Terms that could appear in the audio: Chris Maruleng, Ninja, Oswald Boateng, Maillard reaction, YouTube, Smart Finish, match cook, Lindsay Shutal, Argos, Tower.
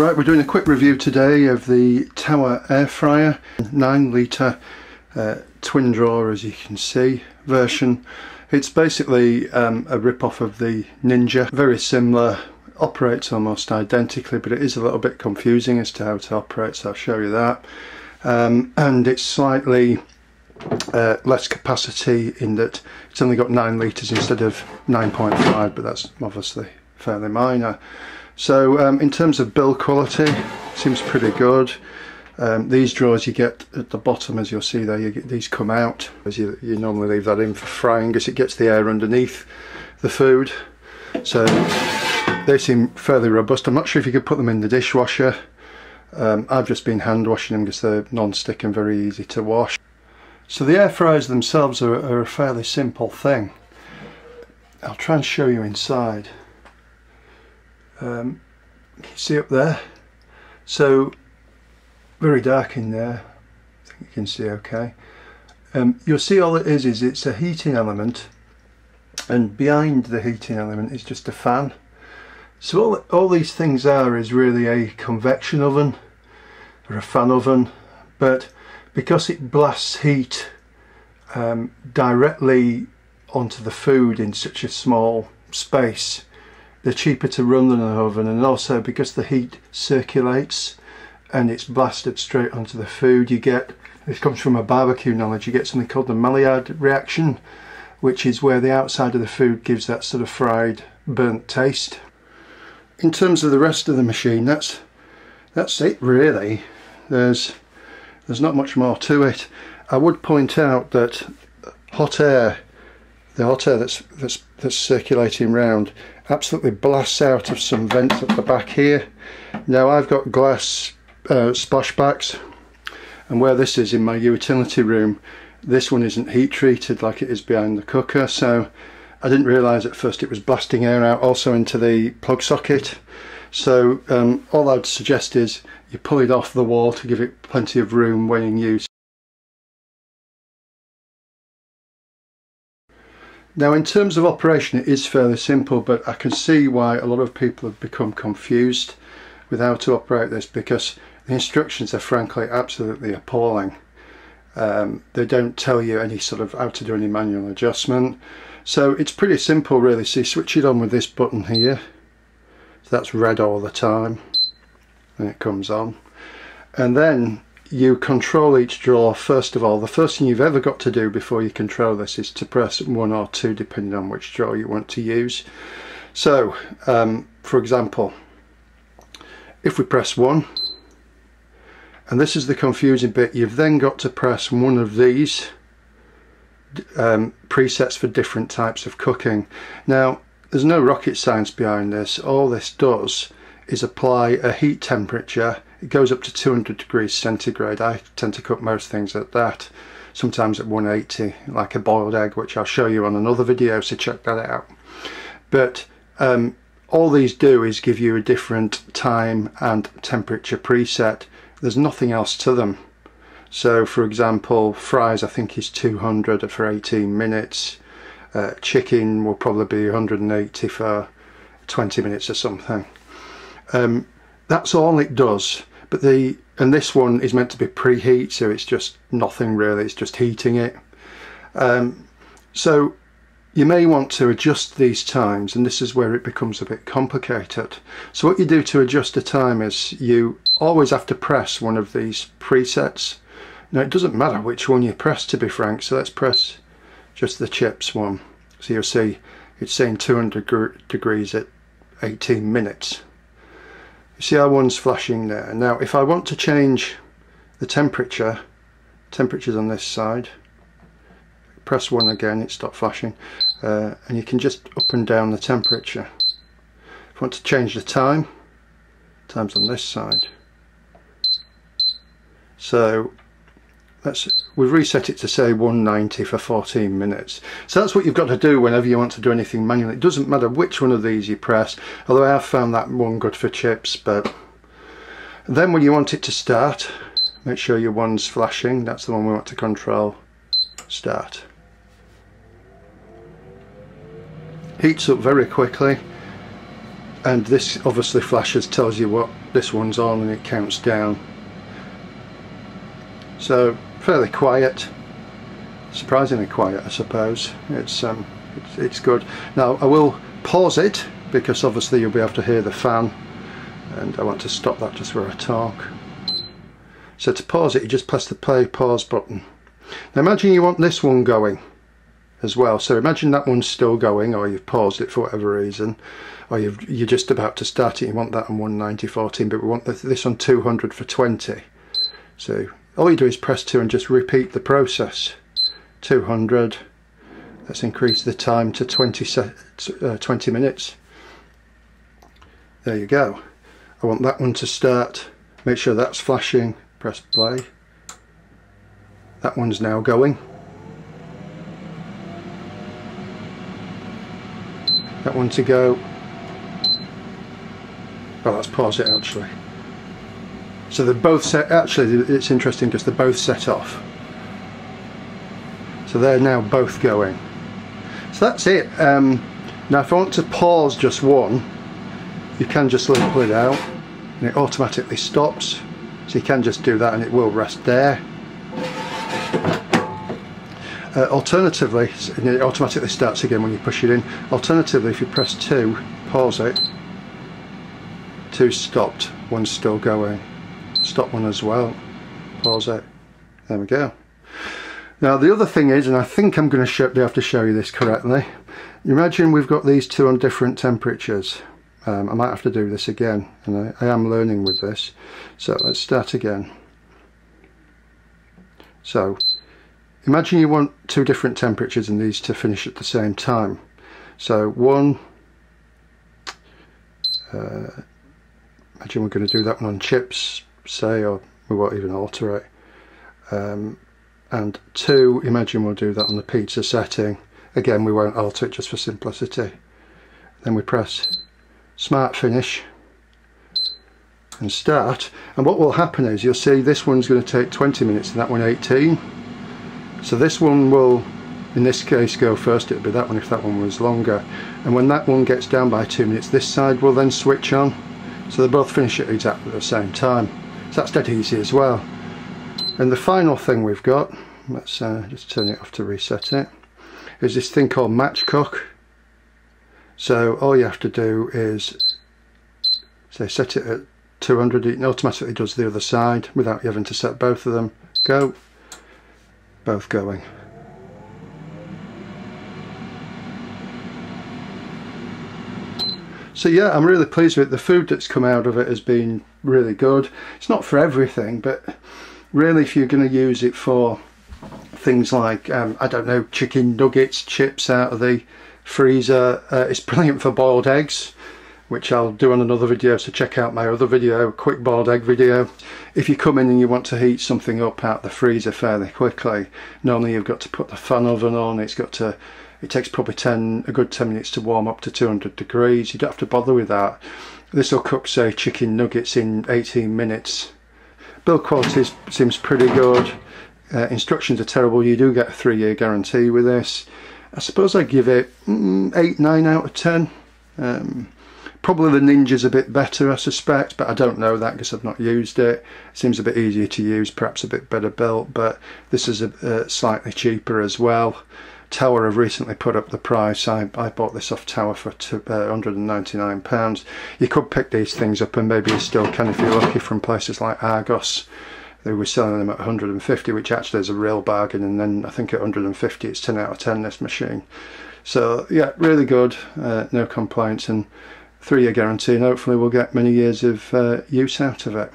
Right, we're doing a quick review today of the Tower air fryer, 9 litre twin drawer, as you can see, version. It's basically a rip-off of the Ninja, very similar, operates almost identically, but it is a little bit confusing as to how to operate, so I'll show you that. And it's slightly less capacity in that it's only got 9 litres instead of 9.5, but that's obviously fairly minor. So in terms of build quality, it seems pretty good. These drawers you get at the bottom, as you'll see there, you get, these come out, as you normally leave that in for frying as it gets the air underneath the food. So they seem fairly robust. I'm not sure if you could put them in the dishwasher. I've just been hand washing them because they're non-stick and very easy to wash. So the air fryers themselves are a fairly simple thing. I'll try and show you inside. You see up there? So very dark in there. I think you can see okay. You'll see all it is it's a heating element, and behind the heating element is just a fan. So all these things are is really a convection oven or a fan oven, but because it blasts heat directly onto the food in such a small space, they're cheaper to run than an oven, and also because the heat circulates and it's blasted straight onto the food, you get, this comes from a barbecue knowledge, you get something called the Maillard reaction, which is where the outside of the food gives that sort of fried, burnt taste. In terms of the rest of the machine, that's it really. There's not much more to it. I would point out that hot air, the hot air that's circulating round, absolutely blasts out of some vents at the back here. Now I've got glass splashbacks, and where this is in my utility room, this one isn't heat treated like it is behind the cooker, so I didn't realise at first it was blasting air out also into the plug socket. So all I'd suggest is you pull it off the wall to give it plenty of room when in use. Now in terms of operation, it is fairly simple, but I can see why a lot of people have become confused with how to operate this, because the instructions are frankly absolutely appalling. They don't tell you any sort of how to do any manual adjustment. So it's pretty simple really. So you switch it on with this button here. So that's red all the time, and it comes on. And then you control each drawer. First of all, the first thing you've ever got to do before you control this is to press 1 or 2 depending on which drawer you want to use. So for example, if we press 1, and this is the confusing bit, you've then got to press one of these presets for different types of cooking. Now there's no rocket science behind this. All this does is apply a heat temperature. It goes up to 200 degrees centigrade. I tend to cook most things at that, sometimes at 180, like a boiled egg, which I'll show you on another video, so check that out. But all these do is give you a different time and temperature preset. There's nothing else to them. So for example, fries I think is 200 for 18 minutes. Chicken will probably be 180 for 20 minutes or something. That's all it does. But this one is meant to be preheat, so it's just nothing really, it's just heating it. So you may want to adjust these times, and this is where it becomes a bit complicated. So what you do to adjust the time is you always have to press one of these presets. Now it doesn't matter which one you press, to be frank, so let's press just the chips one. So you'll see it's saying 200 degrees at 18 minutes. You see how one's flashing there. Now if I want to change the temperature's on this side, press 1 again, it stopped flashing, and you can just up and down the temperature. If you want to change the time, time's on this side. So we've reset it to say 190 for 14 minutes. So that's what you've got to do whenever you want to do anything manually. It doesn't matter which one of these you press, although I have found that one good for chips. But then when you want it to start, make sure your one's flashing. That's the one we want to control. Start. Heats up very quickly, and this obviously flashes, tells you what this one's on and it counts down. So fairly quiet, surprisingly quiet I suppose. It's good. Now I will pause it because obviously you'll be able to hear the fan, and I want to stop that just where I talk. So to pause it, you just press the play pause button. Now imagine you want this one going as well, so imagine that one's still going, or you've paused it for whatever reason, or you're just about to start it. You want that on 190 14, but we want this on 200 for 20. So all you do is press 2 and just repeat the process. 200, let's increase the time to 20 minutes. There you go. I want that one to start, make sure that's flashing, press play. That one's now going. That one to go. Well, let's pause it actually. So they're both set, actually it's interesting because they're both set off. So they're now both going. So that's it. Now if I want to pause just one, you can just pull it out and it automatically stops. So you can just do that and it will rest there. Alternatively, and it automatically starts again when you push it in. Alternatively, if you press 2, pause it. 2 stopped, 1's still going. Stop 1 as well, pause it. There we go. Now the other thing is, and I think I'm going to be able to show you this correctly, imagine we've got these two on different temperatures. I might have to do this again, and I am learning with this. So let's start again. So imagine you want two different temperatures and these to finish at the same time. So one, imagine we're going to do that one on chips, say, or we won't even alter it. And 2, imagine we'll do that on the pizza setting. Again, we won't alter it just for simplicity. Then we press Smart Finish and start. And what will happen is you'll see this one's going to take 20 minutes and that one 18. So this one will, in this case, go first. It would be that one if that one was longer. And when that one gets down by 2 minutes, this side will then switch on. So they both finish at exactly the same time. So that's dead easy as well. And the final thing we've got, let's just turn it off to reset it, is this thing called Match Cook. So all you have to do is, say, set it at 200, it automatically does the other side without you having to set both of them. Go, both going. So yeah, I'm really pleased with it. The food that's come out of it has been really good. It's not for everything, but really if you're going to use it for things like, I don't know, chicken nuggets, chips out of the freezer, it's brilliant for boiled eggs, which I'll do on another video, so check out my other video, quick boiled egg video. If you come in and you want to heat something up out the freezer fairly quickly, normally you've got to put the fan oven on, it takes probably a good 10 minutes to warm up to 200 degrees. You don't have to bother with that. This will cook, say, chicken nuggets in 18 minutes. Build quality seems pretty good. Instructions are terrible. You do get a 3-year guarantee with this. I suppose I give it 8-9 out of 10. Probably the Ninja's a bit better I suspect, but I don't know that because I've not used it. It seems a bit easier to use, perhaps a bit better built, but this is slightly cheaper as well. Tower have recently put up the price. I bought this off Tower for £199. You could pick these things up, and maybe you still can if you're lucky, from places like Argos. They were selling them at 150, which actually is a real bargain, and then I think at 150 it's 10 out of 10, this machine. So yeah, really good, no complaints, and 3-year guarantee, and hopefully we'll get many years of use out of it.